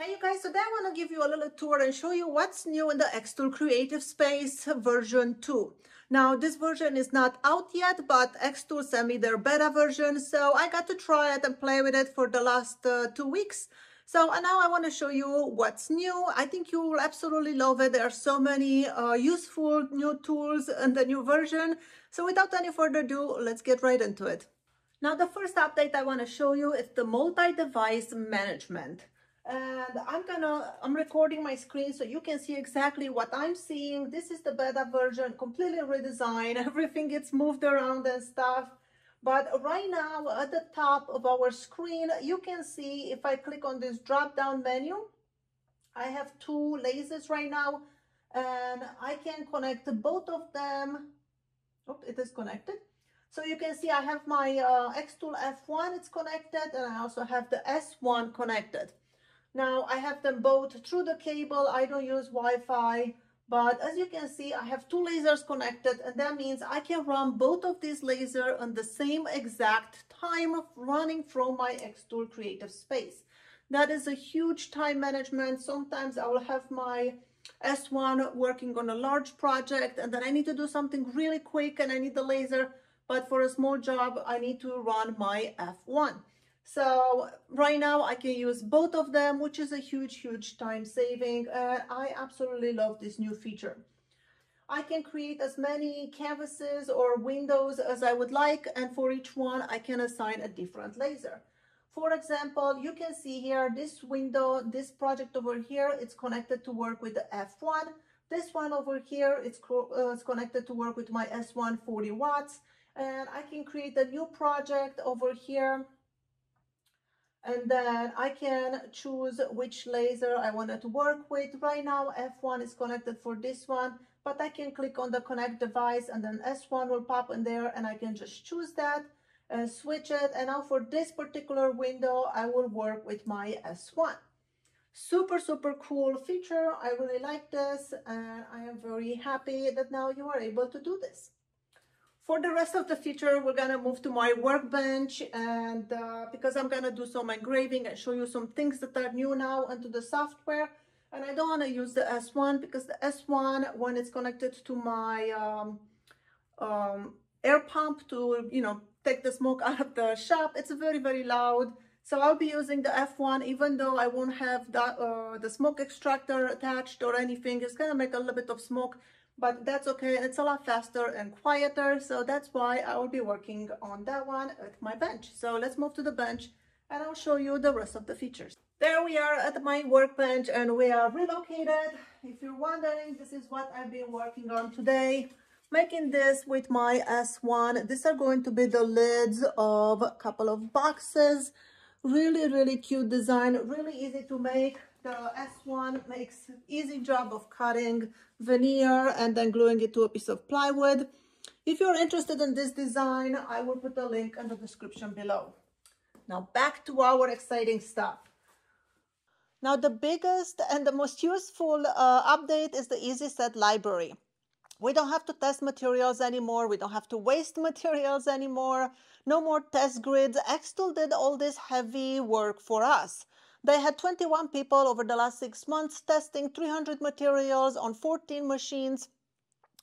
Hey you guys, today I want to give you a little tour and show you what's new in the Xtool Creative Space version 2. Now this version is not out yet, but Xtool sent me their beta version, so I got to try it and play with it for the last 2 weeks. So and now I want to show you what's new. I think you will absolutely love it. There are so many useful new tools in the new version. So without any further ado, let's get right into it. Now the first update I want to show you is the multi-device management. And I'm recording my screen so you can see exactly what I'm seeing. This is the beta version, completely redesigned. Everything gets moved around and stuff. But right now at the top of our screen, you can see if I click on this drop-down menu, I have two lasers right now and I can connect both of them. Oh, it is connected. So you can see I have my XTool F1, it's connected, and I also have the S1 connected. Now I have them both through the cable. I don't use Wi-Fi, but as you can see, I have two lasers connected, and that means I can run both of these lasers on the same exact time of running from my Xtool Creative Space. That is a huge time management. Sometimes I will have my S1 working on a large project, and then I need to do something really quick and I need the laser, but for a small job, I need to run my F1. So right now I can use both of them, which is a huge time saving. I absolutely love this new feature. I can create as many canvases or windows as I would like, and for each one I can assign a different laser. For example, you can see here this window, this project over here, it's connected to work with the F1. This one over here, it's connected to work with my S1 40 watts. And I can create a new project over here. And then I can choose which laser I wanted to work with. Right now, F1 is connected for this one, but I can click on the connect device and then S1 will pop in there and I can just choose that and switch it. And now for this particular window, I will work with my S1. Super cool feature. I really like this and I am very happy that now you are able to do this. For the rest of the feature, we're gonna move to my workbench, and because I'm gonna do some engraving and show you some things that are new now into the software. And I don't wanna use the S1 because the S1, when it's connected to my air pump to, you know, take the smoke out of the shop, it's very loud. So I'll be using the F1 even though I won't have the smoke extractor attached or anything. It's gonna make a little bit of smoke, but that's okay, and it's a lot faster and quieter, so that's why I will be working on that one at my bench. So let's move to the bench and I'll show you the rest of the features. There we are at my workbench and we are relocated. If you're wondering, this is what I've been working on today. Making this with my S1. These are going to be the lids of a couple of boxes. Really cute design, really easy to make. The S1 makes easy job of cutting veneer and then gluing it to a piece of plywood. If you're interested in this design, I will put a link in the description below. Now back to our exciting stuff. Now the biggest and the most useful update is the EasySet library. We don't have to test materials anymore. We don't have to waste materials anymore. No more test grids. Xtool did all this heavy work for us. They had 21 people over the last 6 months testing 300 materials on 14 machines.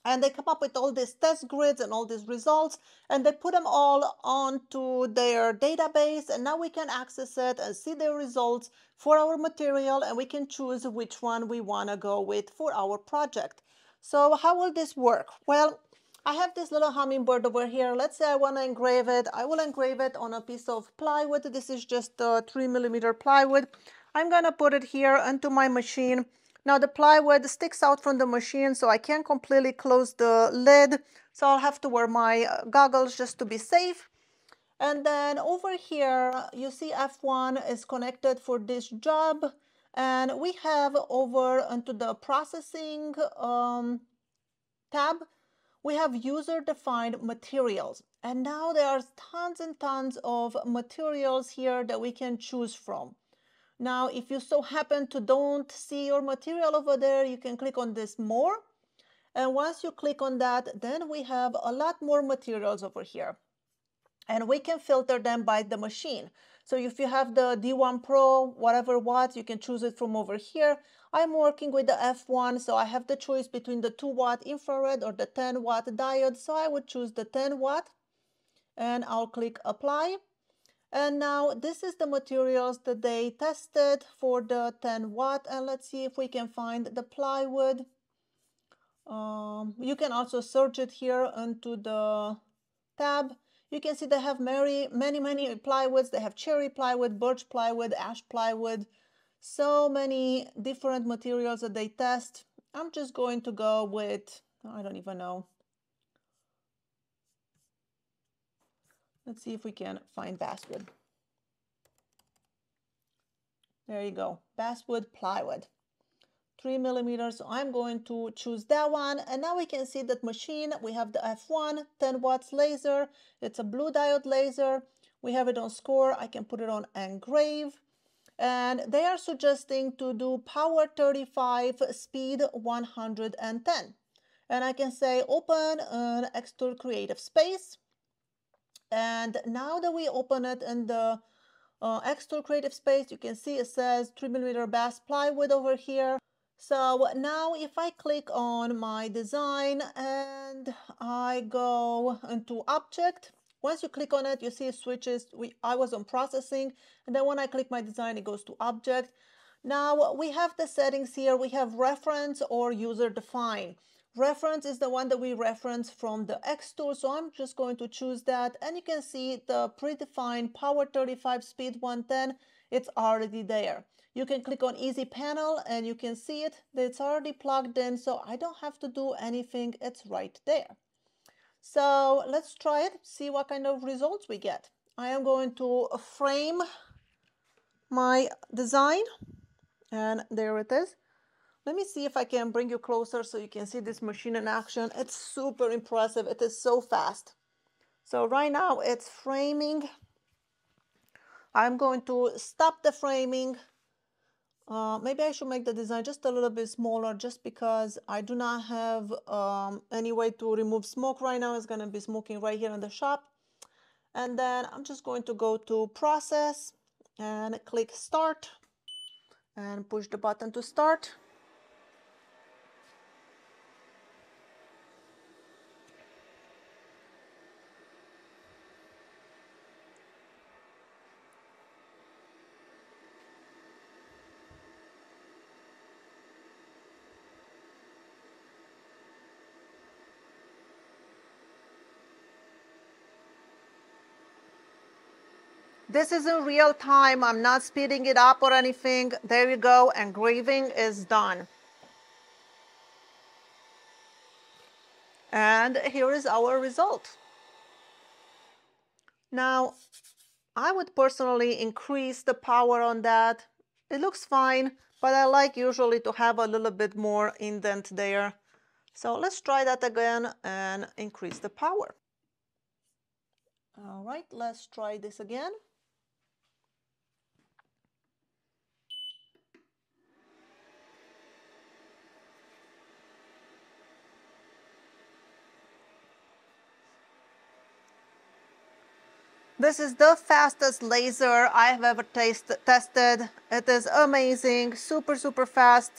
And they come up with all these test grids and all these results, and they put them all onto their database. And now we can access it and see the results for our material, and we can choose which one we want to go with for our project. So how will this work? Well, I have this little hummingbird over here. Let's say I want to engrave it. I will engrave it on a piece of plywood. This is just 3mm plywood. I'm going to put it here into my machine. Now the plywood sticks out from the machine, so I can't completely close the lid. So I'll have to wear my goggles just to be safe. And then over here, you see F1 is connected for this job. And we have over into the processing tab, we have user-defined materials. And now there are tons and tons of materials here that we can choose from. Now, if you so happen to don't see your material over there, you can click on this more. And once you click on that, then we have a lot more materials over here. and we can filter them by the machine. So if you have the D1 Pro, whatever watt, you can choose it from over here. I'm working with the F1, so I have the choice between the 2-watt infrared or the 10-watt diode. So I would choose the 10-watt and I'll click apply. And now this is the materials that they tested for the 10-watt. And let's see if we can find the plywood. You can also search it here into the tab. You can see they have many plywoods. They have cherry plywood, birch plywood, ash plywood, so many different materials that they test. I'm just going to go with, I don't even know. Let's see if we can find basswood. There you go, basswood plywood. 3 millimeters, so I'm going to choose that one. And now we can see that machine, we have the F1, 10 watts laser. It's a blue diode laser. We have it on score. I can put it on engrave. And they are suggesting to do power 35, speed 110. And I can say open an Xtool Creative Space. And now that we open it in the Xtool Creative Space, you can see it says 3 millimeter bass plywood over here. So now if I click on my design and I go into object, once you click on it, you see it switches. I was on processing, and then when I click my design, it goes to object. Now we have the settings here. We have reference or user define. Reference is the one that we reference from the Xtool, so I'm just going to choose that. And you can see the predefined power 35 speed 110, it's already there. You can click on Easy Panel and you can see it. It's already plugged in, so I don't have to do anything. It's right there. So let's try it, see what kind of results we get. I am going to frame my design, and there it is. Let me see if I can bring you closer so you can see this machine in action. It's super impressive. It is so fast. So right now it's framing. I'm going to stop the framing. Maybe I should make the design just a little bit smaller just because I do not have any way to remove smoke right now. It's going to be smoking right here in the shop. And then I'm just going to go to process and click start and push the button to start. This is in real time. I'm not speeding it up or anything. There you go. Engraving is done. And here is our result. Now, I would personally increase the power on that. It looks fine, but I like usually to have a little bit more indent there. So let's try that again and increase the power. All right, let's try this again. This is the fastest laser I have ever tested. It is amazing, super fast.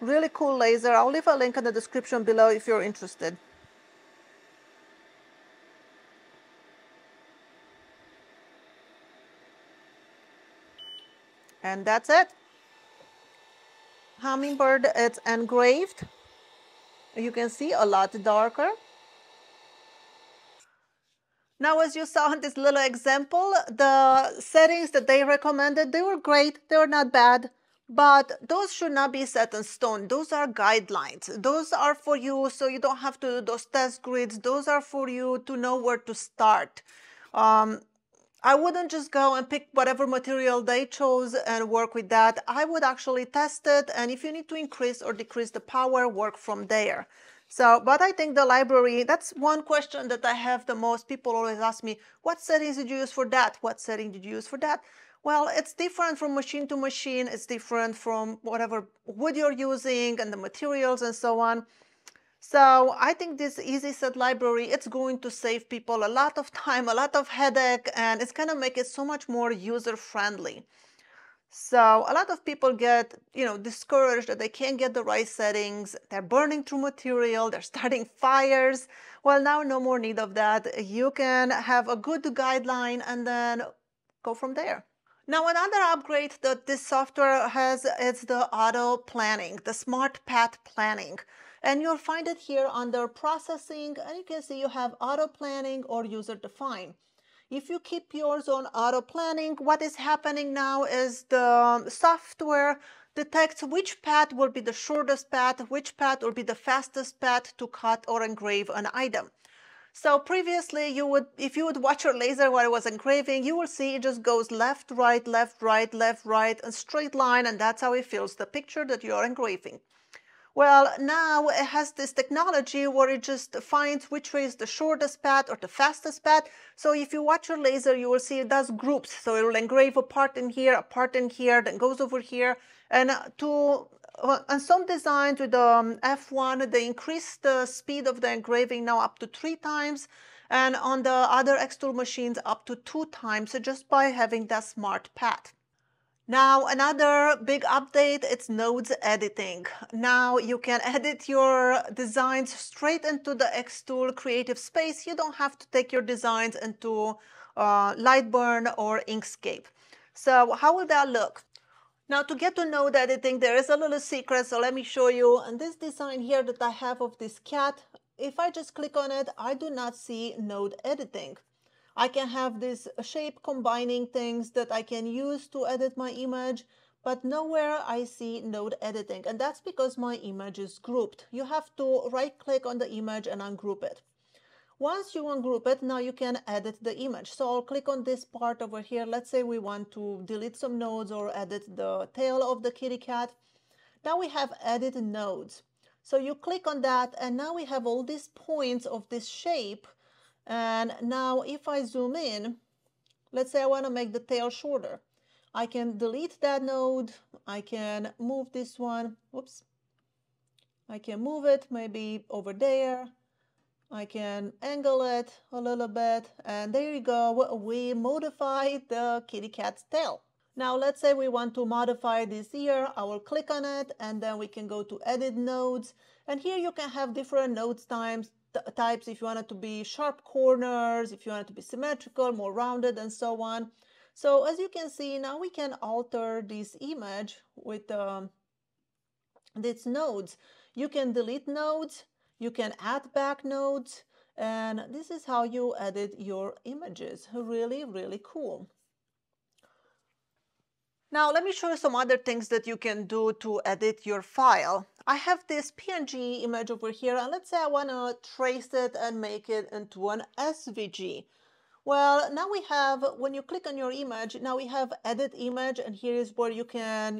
Really cool laser. I'll leave a link in the description below if you're interested. And that's it. Hummingbird, it's engraved. You can see a lot darker. Now, as you saw in this little example, the settings that they recommended, they were great, they were not bad, but those should not be set in stone. Those are guidelines. Those are for you, so you don't have to do those test grids. Those are for you to know where to start. I wouldn't just go and pick whatever material they chose and work with that. I would actually test it, and if you need to increase or decrease the power, work from there. So, but I think the library, that's one question that I have the most. People always ask me, what settings did you use for that? What setting did you use for that? Well, it's different from machine to machine. It's different from whatever wood you're using and the materials and so on. So I think this EasySet library, it's going to save people a lot of time, a lot of headache, and it's going to make it so much more user-friendly. So a lot of people get, discouraged that they can't get the right settings. They're burning through material. They're starting fires. Well, now no more need of that. You can have a good guideline and then go from there. Now, another upgrade that this software has is the auto planning, the smart path planning. And you'll find it here under processing, and you can see you have auto planning or user define. If you keep yours on auto planning, what is happening now is the software detects which path will be the shortest path, which path will be the fastest path to cut or engrave an item. So previously, if you would watch your laser while it was engraving, you will see it just goes left, right, and straight line, and that's how it fills the picture that you're engraving. Well, now it has this technology where it just finds which way is the shortest path or the fastest path. So if you watch your laser, you will see it does groups. So it will engrave a part in here, then goes over here. And on some designs with F1, they increase the speed of the engraving now up to 3 times. And on the other XTool machines, up to 2 times, so just by having that smart path. Now, another big update, it's nodes editing. Now you can edit your designs straight into the XTool Creative Space. You don't have to take your designs into Lightburn or Inkscape. So how will that look? Now, to get to node editing, there is a little secret, so let me show you. And this design here that I have of this cat, if I just click on it, I do not see node editing. I can have this shape combining things that I can use to edit my image, but nowhere I see node editing. And that's because my image is grouped. You have to right click on the image and ungroup it. Once you ungroup it, now you can edit the image. So I'll click on this part over here. Let's say we want to delete some nodes or edit the tail of the kitty cat. Now we have edit nodes. So you click on that, and now we have all these points of this shape. And now if I zoom in, let's say I want to make the tail shorter. I can delete that node. I can move this one. Whoops. I can move it maybe over there. I can angle it a little bit. And there you go. We modified the kitty cat's tail. Now let's say we want to modify this ear. I will click on it, and then we can go to edit nodes. And here you can have different nodes types, if you want it to be sharp corners, if you want it to be symmetrical, more rounded, and so on. So as you can see, now we can alter this image with these nodes. You can delete nodes, you can add back nodes, and this is how you edit your images. Really, really cool. Now let me show you some other things that you can do to edit your file. I have this PNG image over here, and let's say I want to trace it and make it into an SVG. Well, now we have, when you click on your image, now we have edit image, and here is where you can,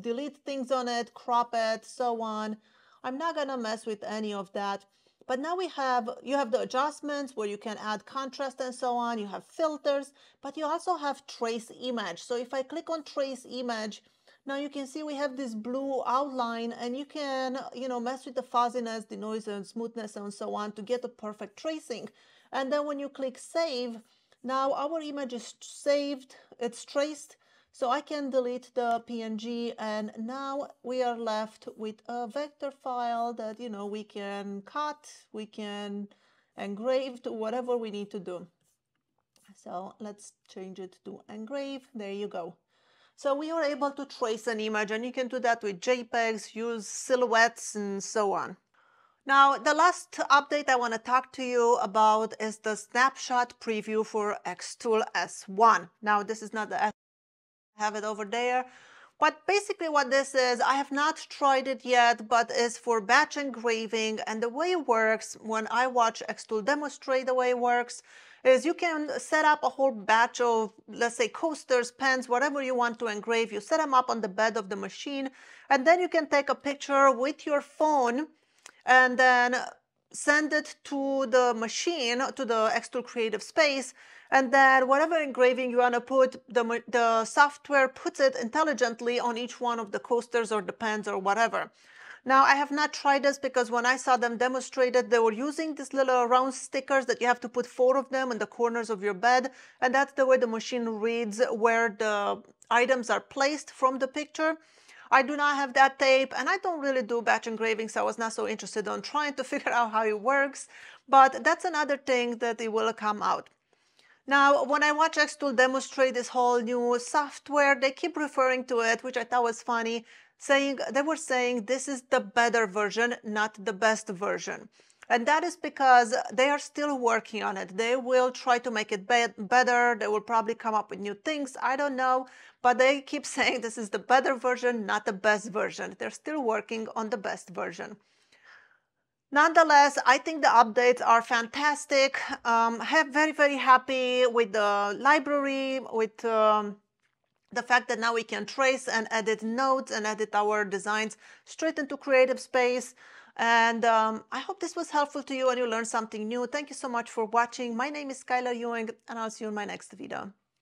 delete things on it, crop it, so on. I'm not going to mess with any of that. But now you have the adjustments where you can add contrast and so on. You have filters, but you also have trace image. So if I click on trace image, now you can see we have this blue outline, and you can, mess with the fuzziness, the noise and smoothness and so on to get a perfect tracing. And then when you click save, now our image is saved, it's traced. So I can delete the PNG, and now we are left with a vector file that, we can cut, we can engrave to whatever we need to do. So let's change it to engrave. There you go. So we are able to trace an image, and you can do that with JPEGs, use silhouettes, and so on. Now, the last update I want to talk to you about is the snapshot preview for XTool S1. Now, this is not the have it over there, but basically what this is, I have not tried it yet, but is for batch engraving. And the way it works, when I watch XTool demonstrate the way it works, is you can set up a whole batch of, let's say, coasters, pens, whatever you want to engrave. You set them up on the bed of the machine, and then you can take a picture with your phone and then send it to the machine, to the XTool Creative Space, and then whatever engraving you want to put, the software puts it intelligently on each one of the coasters or the pens or whatever. Now, I have not tried this because when I saw them demonstrated, they were using these little round stickers that you have to put 4 of them in the corners of your bed, and that's the way the machine reads where the items are placed from the picture. I do not have that tape, and I don't really do batch engraving, so I was not so interested in trying to figure out how it works, but that's another thing that it will come out. Now, when I watch Xtool demonstrate this whole new software, they keep referring to it, which I thought was funny, saying this is the better version, not the best version. And that is because they are still working on it. They will try to make it better. They will probably come up with new things. I don't know. But they keep saying this is the better version, not the best version. They're still working on the best version. Nonetheless, I think the updates are fantastic. I'm very, very happy with the library, with the fact that now we can trace and edit notes and edit our designs straight into Creative Space. And I hope this was helpful to you and you learned something new. Thank you so much for watching. My name is Skylar Ewing, and I'll see you in my next video.